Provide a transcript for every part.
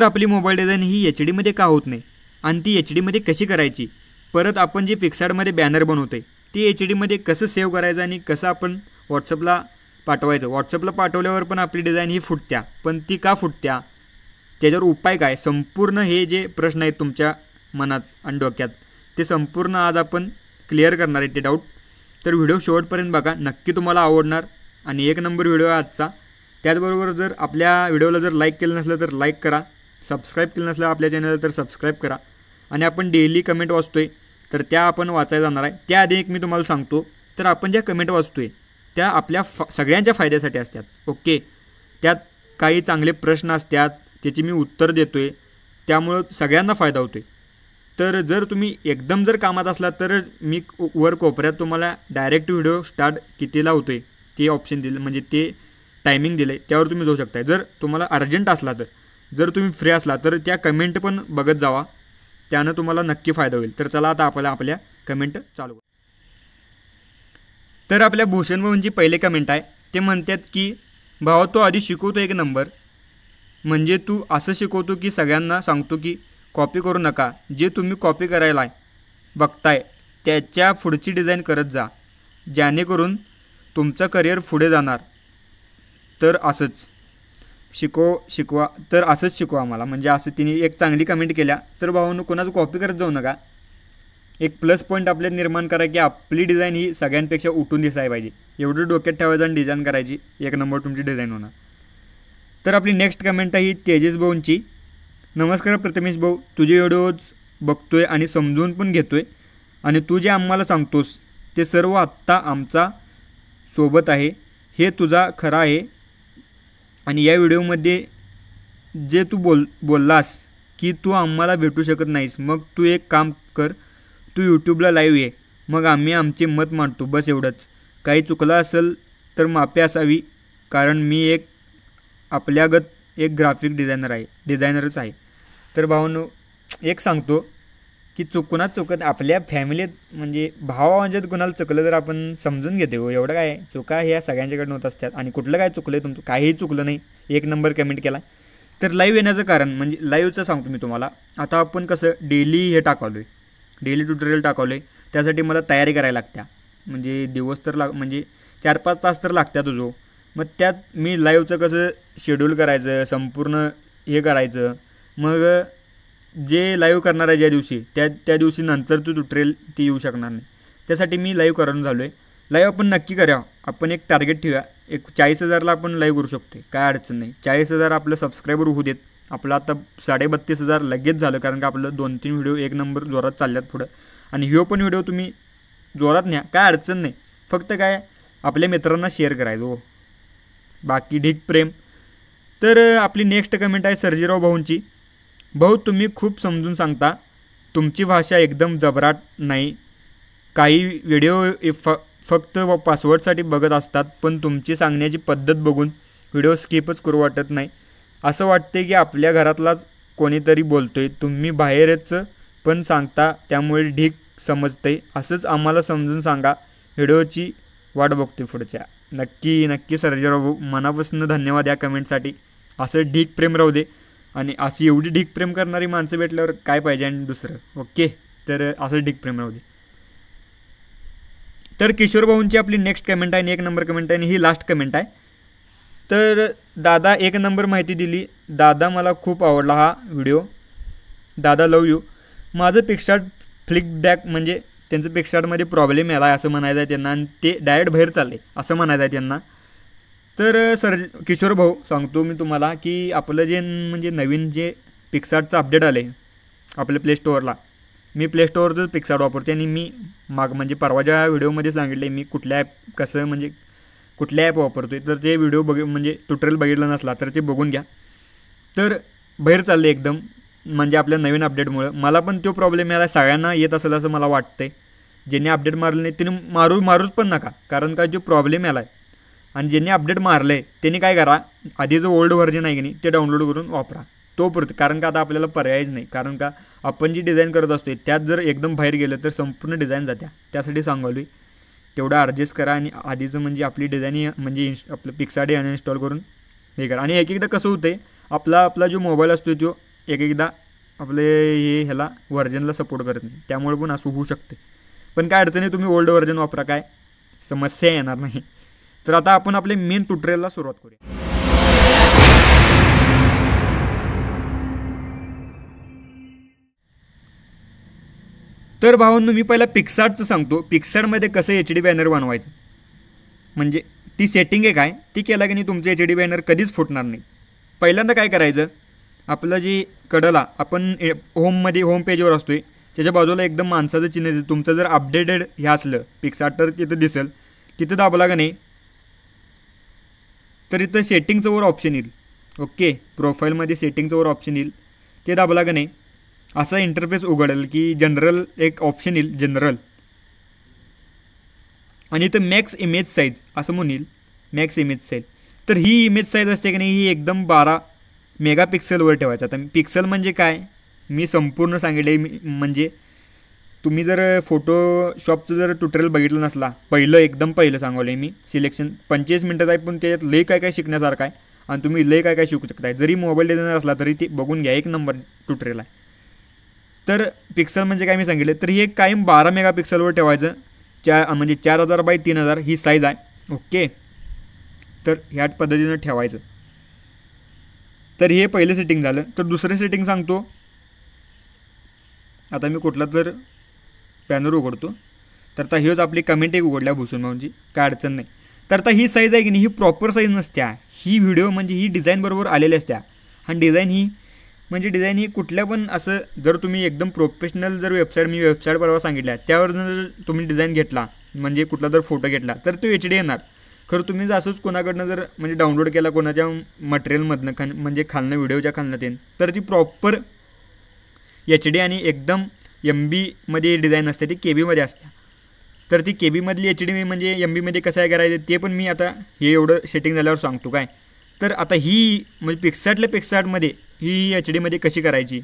तर आपली mobile design ही एच डीमध्ये का होत नाही आणि ती एच डीमध्ये कशी करायची, परत आपण जे पिक्सआर्टमध्ये बॅनर बनवतो ते एच डीमध्ये कसं सेव्ह करायचं आणि कसं आपण व्हॉट्सअपला पाठवायचं। व्हॉट्सअपला पाठवल्यावर पण आपली डिझाईन ही फुटत्या, पण ती का फुटत्या, त्याच्यावर उपाय काय, संपूर्ण हे जे प्रश्न आहेत तुमच्या मनात आणि डोक्यात ते संपूर्ण आज आपण क्लिअर करणार आहे ते डाऊट। तर व्हिडिओ शेवटपर्यंत बघा, नक्की तुम्हाला आवडणार आणि एक नंबर व्हिडिओ आहे आजचा। त्याचबरोबर जर आपल्या व्हिडिओला जर लाईक केलं नसलं तर लाईक करा, सबस्क्राईब केलं नसलं आपल्या चॅनलला तर सबस्क्राईब करा। आणि आपण डेली कमेंट वाचतोय तर त्या आपण वाचायला जाणार आहे। त्याआधी एक मी तुम्हाला सांगतो, तर आपण ज्या कमेंट वाचतोय त्या आपल्या सगळ्यांच्या फायद्यासाठी असतात, ओके। त्यात काही चांगले प्रश्न असतात त्याची मी उत्तर देतोय, त्यामुळे सगळ्यांना फायदा होतोय। तर जर तुम्ही एकदम जर कामात असलात तर मी वर कोपऱ्यात तुम्हाला डायरेक्ट व्हिडिओ स्टार्ट कितीला होतोय ते ऑप्शन दिलं, म्हणजे ते टायमिंग दिलं आहे, त्यावर तुम्ही जाऊ शकता जर तुम्हाला अर्जंट असला तर। जर तुम्ही फ्री असला तर त्या कमेंट पण बघत जावा, त्यानं तुम्हाला नक्की फायदा होईल। तर चला आता आपल्याला आपल्या कमेंट चालू। तर आपल्या भूषण भाऊंची पहिले कमेंट आहे, ते म्हणतात की भावा तो आधी शिकवतो एक नंबर, म्हणजे तू असं शिकवतो की सगळ्यांना सांगतो की कॉपी करू नका, जे तुम्ही कॉपी करायला बघताय त्याच्या पुढची डिझाईन करत जा, जेणेकरून तुमचं करिअर पुढे जाणार। तर असंच शिकवा, तर असंच शिकवा आम्हाला, म्हणजे असं तिने एक चांगली कमेंट केल्या। तर भावांनो कोणाचं कॉपी करत जाऊ नका, एक प्लस पॉईंट आपल्यात निर्माण करा की आपली डिझाईन ही सगळ्यांपेक्षा उठून दिसायला पाहिजे, एवढं डोक्यात ठेवायचं आणि डिझाईन करायची, एक नंबर तुमची डिझाईन होणार। तर आपली नेक्स्ट कमेंट आहे ही तेजस भाऊंची, नमस्कार प्रथमेश भाऊ, तुझे व्हिडिओज बघतोय आणि समजून पण घेतोय आणि तू जे आम्हाला सांगतोस ते सर्व आत्ता आमचा सोबत आहे, हे तुझा खरा आहे। आणि या व्हिडिओमध्ये जे तू बोललास की तू आम्हाला भेटू शकत नाहीस, मग तू एक काम कर, तू यूट्यूबला लाईव्ह ये, मग आम्ही आमचे मत मांडतो, बस एवढंच। काही चुकलं असेल तर माफी असावी, कारण मी एक आपल्यागत एक ग्राफिक डिझायनरच आहे। तर भावांनो एक सांगतो की चुकत आपल्या फॅमिलीत म्हणजे भावांच्यात कुणाला चुकलं तर आपण समजून घेतो, एवढं काय चुका ह्या सगळ्यांच्याकडून होत असतात। आणि कुठलं काय चुकलं आहे तुमचं, काहीही चुकलं नाही, एक नंबर कमेंट केला। तर लाईव्ह येण्याचं कारण म्हणजे लाईव्हचं सांगतो मी तुम्हाला, आता आपण कसं डेली हे टाकावलो आहे, डेली ट्युटोरियल टाकावलं आहे, त्यासाठी मला तयारी करायला लागत्या, म्हणजे दिवस तर म्हणजे 4-5 तास तर लागतात तुझं। मग त्यात मी लाईव्हचं कसं शेड्यूल करायचं, संपूर्ण हे करायचं, मग जे लाईव्ह करणार आहे ज्या दिवशी त्या दिवशी नंतर तू ट्युटोरियल ती येऊ शकणार नाही, त्यासाठी मी लाईव्ह करून झालो आहे। लाईव्ह आपण नक्की करा, आपण एक टार्गेट ठेवूया, एक 40,000ला आपण लाईव्ह करू शकतो, काय अडचण नाही। 40,000 आपलं सबस्क्रायबर होऊ देत, आपलं आता 32,500 लगेच झालं, कारण का आपलं 2-3 व्हिडिओ एक नंबर जोरात चालल्यात पुढं, आणि ह्यो पण व्हिडिओ तुम्ही जोरात न्या, काय अडचण नाही। फक्त काय आपल्या मित्रांना शेअर करायचं, हो बाकी ढीक प्रेम। तर आपली नेक्स्ट कमेंट आहे सर्जीराव भाऊंची, भाऊ तुम्ही खूप समजून सांगता, तुमची भाषा एकदम जबराट नाही, काही व्हिडिओ फक्त व पासवर्डसाठी बघत असतात, पण तुमची सांगण्याची पद्धत बघून व्हिडिओ स्किपच करू वाटत नाही, असं वाटते की आपल्या घरातलाच कोणीतरी बोलतोय, तुम्ही बाहेरच पण सांगता, त्यामुळे ढीक समजते, असंच आम्हाला समजून सांगा, व्हिडिओची वाट बघते पुढच्या। नक्की सर्जीराव भाऊ मनापासून धन्यवाद या कमेंटसाठी, असं ढीक प्रेम राहू दे, आणि अशी एवढी ढीक प्रेम करणारी माणसं भेटल्यावर काय पाहिजे आणि दुसरं, ओके। तर असं ढीक प्रेम राहू दे। तर किशोर भाऊंची आपली नेक्स्ट कमेंट आहे, एक नंबर कमेंट आहे आणि ही लास्ट कमेंट आहे। तर दादा एक नंबर माहिती दिली, दादा मला खूप आवडला हा व्हिडिओ, दादा लव यू। माझं पिक्सआर्ट फ्लिकबॅक म्हणजे त्यांचं पिक्सआर्टमध्ये प्रॉब्लेम आला आहे असं म्हणायचं आहे त्यांना, आणि ते डायरेक्ट बाहेर चालले असं म्हणायचं आहे त्यांना। तर किशोर भाऊ सांगतो मी तुम्हाला की आपलं जे म्हणजे नवीन जे पिक्सआर्टचं अपडेट आलं आहे आपल्या प्ले स्टोअरला, मी प्ले स्टोअरचं पिक्सआर्ट वापरते, आणि मी म्हणजे परवाच्या व्हिडिओमध्ये सांगितले मी कुठल्या ॲप कसं म्हणजे कुठल्या ॲप वापरतो, तर जे व्हिडिओ म्हणजे ट्युटोरियल बघितलं नसला तर ते बघून घ्या। तर बाहेर चालले एकदम म्हणजे आपल्या नवीन अपडेटमुळं, मला पण तो प्रॉब्लेम याला सगळ्यांना येत असेल असं मला वाटतं, ज्यांनी अपडेट मारलं नाही त्यांनी मारूच पण नका, कारण का जो प्रॉब्लेम याला आहे, आणि ज्यांनी अपडेट मारलं आहे त्यांनी काय करा, आधी जो ओल्ड व्हर्जन आहे की नाही ते डाउनलोड करून वापरा तो पुरतं, कारण का आता आपल्याला पर्यायच नाही, कारण का आपण जी डिझाईन करत असतो त्यात जर एकदम बाहेर गेलं तर संपूर्ण डिझाईन जात्या, त्यासाठी सांगावली तेवढा ॲडजस्ट करा, आणि आधीचं म्हणजे आपली डिझाईन म्हणजे आपलं पिक्सआर्ट अनइन्स्टॉल करून हे करा। आणि एकदा कसं होतं आहे आपला जो मोबाईल असतो तो एक एकदा आपले हे ह्याला व्हर्जनला सपोर्ट करत नाही, त्यामुळे पण असू होऊ शकते। पण काय अडचण आहे, तुम्ही ओल्ड व्हर्जन वापरा, काय समस्या येणार नाही। तर आता आपण आपले मेन ट्युटोरियलला सुरुवात करूया। तर भावांनो, मी पहिला पिक्सआर्टचं सांगतो, पिक्सआर्टमध्ये कसं HD बॅनर बनवायचं, म्हणजे ती सेटिंग आहे काय, ती केला की नाही तुमचे HD बॅनर कधीच फुटणार नाही। पहिल्यांदा काय करायचं, आपलं जी कडला आपण होममध्ये होम पेजवर असतोय त्याच्या बाजूला एकदम माणसाचं चिन्ह दिसतं, तुमचं जर अपडेटेड हे असलं पिक्सआर्ट तर तिथं दिसेल, तिथं दाबला का नाही तर इथं सेटिंगचं वर ऑप्शन येईल। ओके, प्रोफाईलमध्ये सेटिंगचं वर ऑप्शन येईल, ते दाबला का नाही असा इंटरफेस उघडेल की जनरल एक ऑप्शन येईल, जनरल, आणि इथं मॅक्स इमेज साईज असं म्हणून येईल, मॅक्स इमेज साईज। तर ही इमेज साईज असते की नाही ही एकदम 12 मेगापिक्सलवर ठेवायचं। आता पिक्सल म्हणजे काय मी संपूर्ण सांगितले, म्हणजे तुम्ही जर फोटोशॉपचं जर ट्युटोरियल बघितलं नसला, पहिलं एकदम पहिलं सांगवलं मी, सिलेक्शन 45 मिनटात आहे, पण त्याच्यात लय काय काय शिकण्यासारखं आहे आणि तुम्ही लय काय काय शिकू शकताय। जरी मोबाईल देणार असला तरी ते बघून घ्या, एक नंबर ट्युटोरियल आहे। तर पिक्सल म्हणजे काय मी सांगितलं, तर हे कायम 12 मेगापिक्सलवर ठेवायचं, 4000 बाय 3000 ही साईज आहे। ओके, तर ह्या पद्धतीने ठेवायचं। तर हे पहिले सेटिंग झालं। तर दुसरे सेटिंग सांगतो, आता मी कुठला तर बॅनर उघडतो। तर आता हेच आपली कमेंट एक उघडल्या भूषण भाऊंची, काय अडचण नाही। तर आता ही साईज आहे की नाही ही प्रॉपर साईज नसत्या, ही व्हिडिओ म्हणजे ही डिझाईन बरोबर आलेली असत्या, आणि डिझाईन ही म्हणजे डिझाईन ही कुठल्या पण असं जर तुम्ही एकदम प्रोफेशनल जर वेबसाईट, मी वेबसाईट परवा सांगितल्या त्यावर जर तुम्ही डिझाईन घेतला म्हणजे कुठला जर फोटो घेतला तर तो HD येणार। खरं तुम्ही जर असंच कोणाकडनं जर म्हणजे डाउनलोड केला कोणाच्या मटेरियलमधनं म्हणजे खालनं व्हिडिओच्या खालनं येईन तर ती प्रॉपर HD आणि एकदम MB मध्ये डिझाईन असते, ती KB मध्ये असते। तर ती KB मधली HD म्हणजे MB मध्ये कसं काय करायचं ते पण मी आता हे एवढं सेटिंग झाल्यावर सांगतो काय। तर आता ही म्हणजे पिक्सआर्टमध्ये ही HD मध्ये कशी करायची,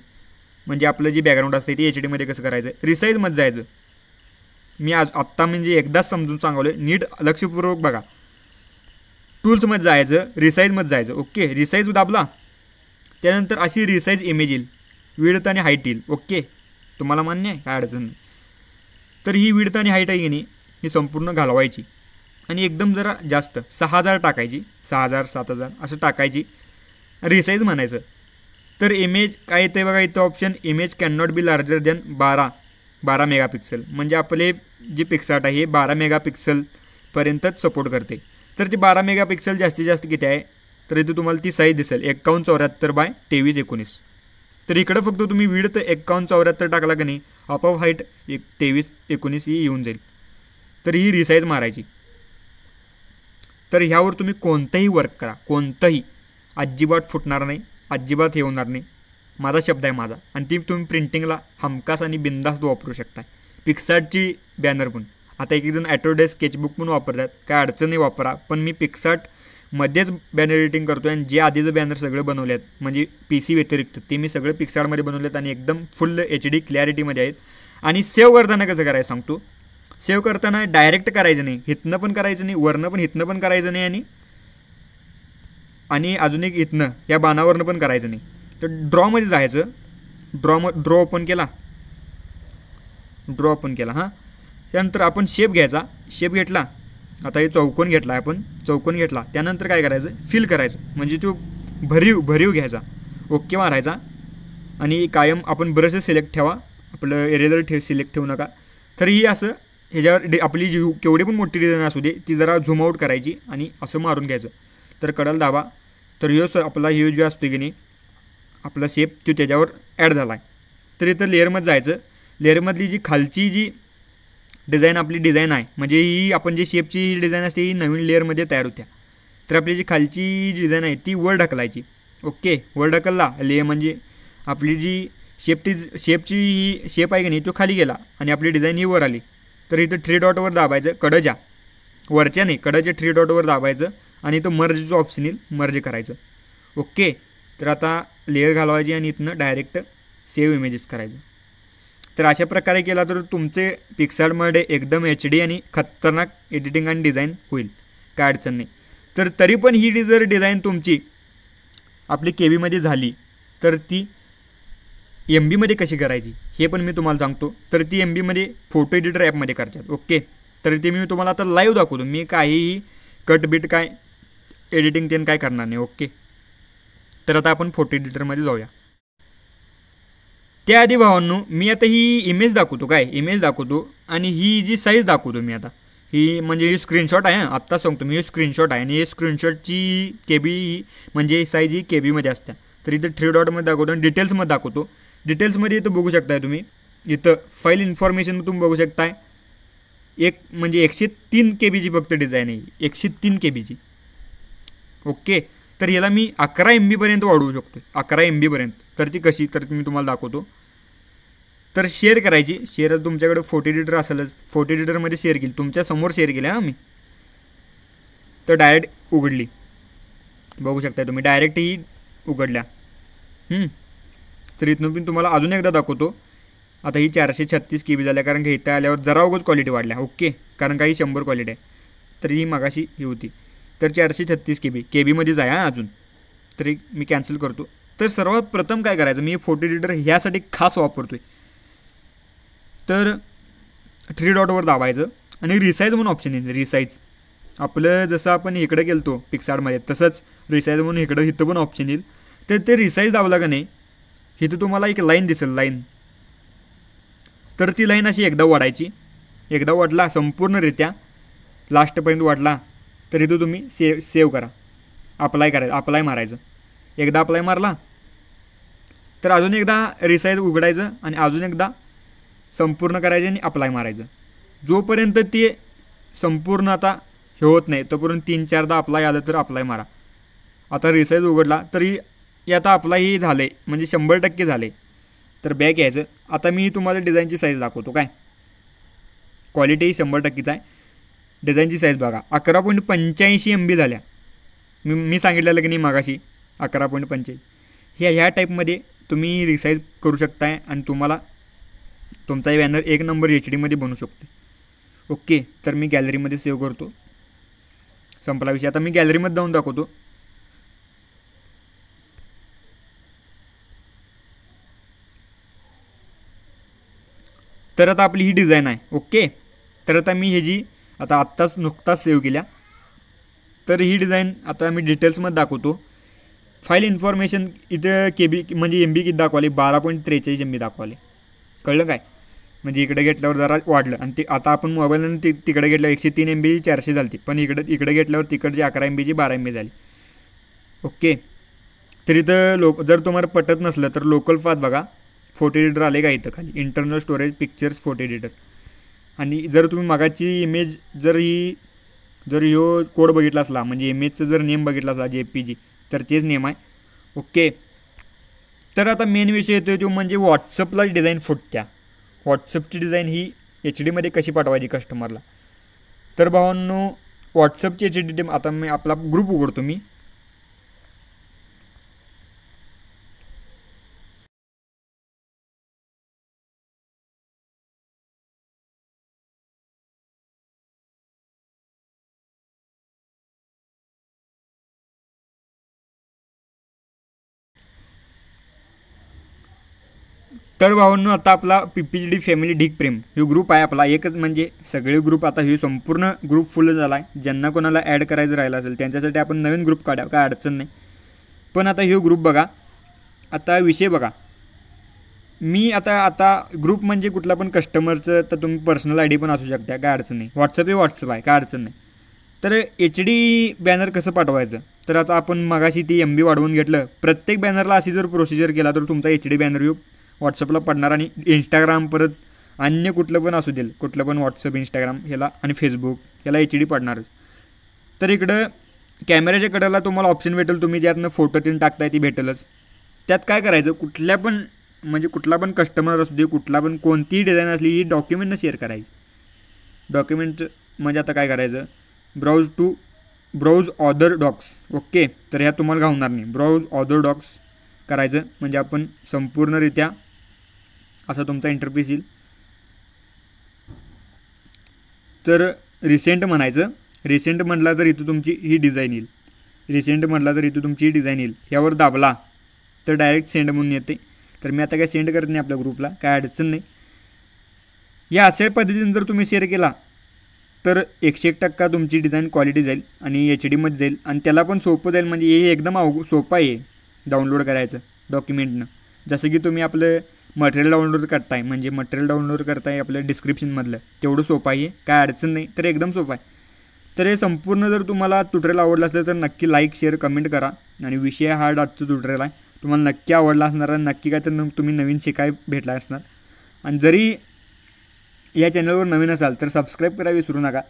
म्हणजे आपलं जे बॅकग्राऊंड असते ते HD मध्ये कसं करायचं, रिसाईजमध्ये जायचं। मी आज आत्ता म्हणजे एकदाच समजून सांगवलं, नीट लक्षपूर्वक बघा, टूल्समध्ये जायचं, रिसाईजमध्ये जायचं। ओके, रिसाईज दाबला त्यानंतर अशी रिसाईज इमेज येईल, विड्थ आणि हाईट येईल। ओके, तुम्हाला मान्य आहे, काय अडचण नाही। तर ही विड्थ आणि हाईट आहे की नाही ही संपूर्ण घालवायची, आणि एकदम जरा जास्त 6000 टाकायची, 6000 7000 असं टाकायची, रिसाईज म्हणायचं। तर इमेज काय येतं बघा, इथं option image can not be larger than 12 megapixel, म्हणजे आपले जे पिक्सआर्ट आहे हे 12 मेगापिक्सलपर्यंतच सपोर्ट करते। तर ती 12 मेगापिक्सल जास्तीत जास्त किती आहे, तर इथं तुम्हाला ती साईज दिसेल 51 74 बाय 23 19। तर इकडं फक्त तुम्ही विड्थ 51 74 टाकला की नाही आपोआप हाईट 23 19 ही येऊन जाईल। तर ही रिसाईज मारायची। तर ह्यावर तुम्ही कोणतंही वर्क करा, कोणतंही, अजिबात फुटणार नाही, अजिबात हे होणार नाही, माझा शब्द आहे माझा। आणि ती तुम्ही प्रिंटिंगला हमखास आणि बिंदास्त वापरू शकता, पिक्सआर्टची बॅनर पण। आता एक एकजण ॲटोडेस्क स्केचबुक पण वापरतात, काय अडचण नाही, वापरा। पण मी पिक्सआर्टमध्येच बॅनर एडिटिंग करतो आणि जे आधीचं बॅनर सगळे बनवले आहेत म्हणजे PC व्यतिरिक्त ते मी सगळे पिक्सआर्टमध्ये बनवले आहेत, आणि एकदम फुल HD क्लॅरिटीमध्ये आहेत। आणि सेव्ह करताना कसं करायचं सांगतो, सेव्ह करताना डायरेक्ट करायचं नाही, हितनं पण करायचं नाही, वरनं पण हितनं पण करायचं नाही, आणि अजून एक इथनं या बाणावरनं पण करायचं नाही। तर ड्रॉमध्ये जायचं, ड्रॉ ओपन केला, ड्रॉ ओपन केला, हां, त्यानंतर आपण शेप घ्यायचा, शेप घेतला, आता हे चौकोन घेतला आपण, चौकोन घेतला, त्यानंतर काय करायचं फिल करायचं, म्हणजे तो भरीव घ्यायचा, ओके मारायचा। आणि कायम आपण ब्रशेस सिलेक्ट ठेवा, आपलं एरेजर सिलेक्ट ठेवू नका। तर ही असं ह्याच्यावर आपली जी केवढी पण मोठी डिझाईन असू दे ती जरा झूम आउट करायची आणि असं मारून घ्यायचं। तर कडल दाबा, तर ह्यो आपला हे जो असतो की नाही आपला शेप तो त्याच्यावर ॲड झाला आहे। तर इथं लेअरमध्ये जायचं, लेअरमधली जी खालची जी डिझाईन आपली डिझाईन आहे म्हणजे ही आपण जे शेपची ही डिझाईन असते ही नवीन लेअरमध्ये तयार होत्या। तर आपली जी खालची डिझाईन आहे ती वर ढकलायची। ओके, वर ढकलला ले म्हणजे आपली जी शेपची ही शेप आहे की नाही तो खाली गेला आणि आपली डिझाईन ही वर आली। तर इथं 3 डॉटवर दाबायचं, कडच्या वरच्या नाही कडच्या 3 डॉटवर दाबायचं, आणि इथं मर्जचं ऑप्शन येईल, मर्ज करायचं। ओके, तर आता लेअर घालवायची आणि इथनं डायरेक्ट सेव्ह इमेजेस करायचं। तर अशा प्रकारे केला तर तुमचे पिक्सआर्टमध्ये एकदम HD आणि खतरनाक एडिटिंग आणि डिझाईन होईल, काय अडचण नाही। तर तरी पण ही जर डिझाईन तुमची आपली KB मध्ये झाली तर ती MB मध्ये कशी करायची हे पण मी तुम्हाला सांगतो। तर ती MB मध्ये फोटो एडिटर ॲपमध्ये करतात। ओके, तर ते मी तुम्हाला आता लाईव्ह दाखवतो। मी काहीही कटबीट काय एडिटिंग तेन काय करणार नाही। ओके, तर आता आपण फोटो एडिटरमध्ये जाऊया। त्याआधी भावांनो मी आता ही इमेज दाखवतो, काय इमेज दाखवतो आणि ही जी साईज दाखवतो मी आता, ही म्हणजे ही स्क्रीनशॉट आहे। आत्ता सांगतो मी, ही स्क्रीनशॉट आहे आणि ही स्क्रीनशॉटची KB म्हणजे साईज ही KB मध्ये असते। तर इथं 3 डॉटमध्ये दाखवतो आणि डिटेल्समध्ये दाखवतो। डिटेल्समध्ये इथं बघू शकताय तुम्ही, इथं फाईल इन्फॉर्मेशन तुम्ही बघू शकताय। एक म्हणजे 103 KBची फक्त डिझाईन आहे, 103 KBची। ओके, तर याला मी 11 MBपर्यंत वाढवू शकतो, 11 MBपर्यंत। तर ती कशी, तर मी तुम्हाला दाखवतो। तर शेअर करायची, शेअर तुमच्याकडे फोटो एडिटर असेलच, फोटो एडिटरमध्ये शेअर केली, तुमच्यासमोर शेअर केली मी। तर डायरेक्ट उघडली, बघू शकता तुम्ही डायरेक्ट ही उघडल्या। तर इथून पण तुम्हाला अजून एकदा दाखवतो। आता ही 436 KB झाल्या, कारण घेता आल्यावर जरा उगाच क्वालिटी वाढल्या। ओके, कारण काही 100 क्वालिटी आहे, तर ही मागाशी ही होती। तर 436 KB KBमध्येच आहे अजून। तरी मी कॅन्सल करतो। तर सर्वात प्रथम काय करायचं, मी फोटो एडिटर ह्यासाठी खास वापरतोय। तर 3 डॉटवर दाबायचं आणि रिसाईज म्हणून ऑप्शन येईल। रिसाईज आपलं जसं आपण इकडे गेलतो पिक्सआर्टमध्ये तसंच रिसाईज म्हणून इकडं इथं पण ऑप्शन येईल। तर ते रिसाईज दाबला का नाही, इथं तुम्हाला एक लाईन दिसेल, लाईन। तर ती लाईन अशी एकदा वाढायची, एकदा वाढला संपूर्णरित्या लास्टपर्यंत वाढला। तर इथं तुम्ही सेव्ह करा, अप्लाय करायचं, अप्लाय मारायचं। एकदा अप्लाय मारला तर अजून एकदा रिसाईज उघडायचं आणि अजून एकदा संपूर्ण करायचं आणि अप्लाय मारायचं। जोपर्यंत ते संपूर्ण आता हे होत नाही तोपर्यंत 3-4दा अप्लाय आलं तर अप्लाय मारा। आता रिसाईज उघडला तरी आता अप्लायही झाले, म्हणजे 100% झाले। तर बॅक यायचं। आता मी तुम्हाला डिझाईनची साईज दाखवतो, काय क्वालिटी 100%च आहे। डिझाईनची साईज बघा, 11.85 MB झाल्या। मी सांगितलेलं की नाही मागाशी 11.85 ह्या टाईपमध्ये तुम्ही रिसाईज करू शकताय आणि तुम्हाला तुमचा बॅनर 1 नंबर HD मध्ये बनू शकतो। ओके, तर मी गॅलरीमध्ये सेव्ह करतो, संपला विषय। आता मी गॅलरीमध्ये जाऊन दाखवतो। तर आता आपली ही डिझाईन आहे। ओके, तर आता मी हे जी आता आत्ताच नुकताच सेव्ह केल्या। तर ही डिझाईन आता मी डिटेल्समध्ये दाखवतो। फाईल इन्फॉर्मेशन इथं KB म्हणजे MB किती दाखवाले, 12.43 MB दाखवाले। कळलं काय, म्हणजे इकडे घेतल्यावर जरा वाढलं आणि ते आता आपण मोबाईलनं तिकडे घेतल्यावर 103 MBची 400 झाली, पण इकडे घेतल्यावर तिकडची 11 MBची 12 MB झाली। ओके, तर इथं जर तुम्हाला पटत नसलं तर लोकल पाथ बघा, फोटो एडिटर आले का इथं खाली, internal storage pictures photo editor. आणि जर तुम्ही मागाची इमेज जर ह्यो कोड बघितला असला, म्हणजे इमेजचं जर नेम बघितला असला JPG, तर तेच नेम आहे। ओके, तर आता मेन विषय येतो तो म्हणजे व्हॉट्सअपला डिझाईन फुटत्या। व्हॉट्सअपची डिझाईन ही HD मध्ये कशी पाठवायची कस्टमरला। तर भावांनो व्हॉट्सअपची HD आता मी आपला ग्रुप उघडतो मी। तर भावांनो आता आपला PPGD फॅमिली ढीक प्रेम हे ग्रुप आहे आपला, एकच म्हणजे सगळे ग्रुप आता हे संपूर्ण ग्रुप फुल झाला आहे। ज्यांना कोणाला ॲड करायचं राहिलं असेल त्यांच्यासाठी आपण नवीन ग्रुप काढा, काय अडचण नाही। पण आता हे ग्रुप बघा, आता विषय बघा, मी आता आता ग्रुप म्हणजे कुठला पण कस्टमरचं, तर तुम्ही पर्सनल ID पण असू शकता, काय अडचण नाही। व्हॉट्सअप आहे, काय अडचण नाही। तर HD बॅनर कसं पाठवायचं, तर आता आपण मगाशी ती MB वाढवून घेतलं। प्रत्येक बॅनरला अशी जर प्रोसिजर केला तर तुमचा HD बॅनर येऊ व्हॉट्सअपला पडणार आणि इंस्टाग्राम परत अन्य कुठलं पण असू देईल, कुठलं पण व्हॉट्सअप इंस्टाग्राम ह्याला आणि फेसबुक ह्याला HD पडणारच। तर इकडं कॅमेऱ्याच्या कडेला तुम्हाला ऑप्शन भेटेल, तुम्ही ज्यातनं फोटो तीन टाकताय ती भेटेलच। त्यात काय करायचं, कुठल्या पण म्हणजे कुठला पण कस्टमर असू दे, कुठला पण कोणतीही डिझाईन असली ही डॉक्युमेंटनं शेअर करायची। डॉक्युमेंट म्हणजे आता काय करायचं, ब्राउज ऑदर डॉक्स। ओके, तर ह्या तुम्हाला घावणार नाही, ब्राउज ऑदर डॉक्स करायचं म्हणजे आपण संपूर्णरित्या असा तुमचा इंटरफेस येईल। तर रिसेंट म्हणायचं, रिसेंट म्हटला तर इथं तुमची ही डिझाईन येईल, यावर दाबला तर डायरेक्ट सेंड म्हणून येते। तर मी आता काय सेंड करत नाही आपल्या ग्रुपला, काय अडचण नाही। या अशा पद्धतीने जर तुम्ही शेअर केला तर 100% तुमची डिझाईन क्वालिटी जाईल आणि HD मध्ये जाईल आणि त्याला पण सोपं जाईल। म्हणजे हे एकदम सोपं आहे डाउनलोड करायचं डॉक्युमेंटनं, जसं की तुम्ही आपलं मटेरियल डाउनलोड करताय, म्हणजे मटेरियल डाउनलोड करताय आपलं डिस्क्रिप्शनमधलं, तेवढं सोपं आहे, काय अडचण नाही, तर एकदम सोपं आहे। तर हे संपूर्ण जर तुम्हाला ट्युटोरियल आवडलं असेल तर नक्की लाईक शेअर कमेंट करा। आणि विषय हा आजचं ट्युटोरियल आहे, तुम्हाला नक्की आवडला असणार आणि नक्की काय तर तुम्ही नवीन शिकाय भेटला असणार। आणि जरी या चॅनलवर नवीन असाल तर सबस्क्राइब करायला विसरू नका।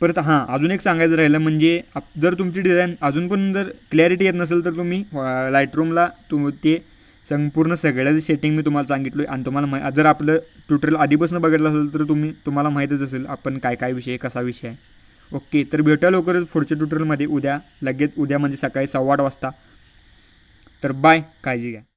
परत हां अजून एक सांगायचं राहिलं म्हणजे जर तुमची डिझाईन अजून पण जर क्लॅरिटी येत नसेल तर तुम्ही लाईटरूमला ते संपूर्ण सगळ्याचं सेटिंग मी तुम्हाला सांगितलं आहे। आणि तुम्हाला जर आपलं ट्युटोरियल आधीपासून बघितलं असेल तर तुम्हाला माहितीच असेल आपण काय काय विषय कसा विषय आहे। ओके, तर भेटूया लवकरच पुढच्या ट्युटोरियलमध्ये, उद्या म्हणजे सकाळी 8:15 वाजता। तर बाय, काळजी घ्या।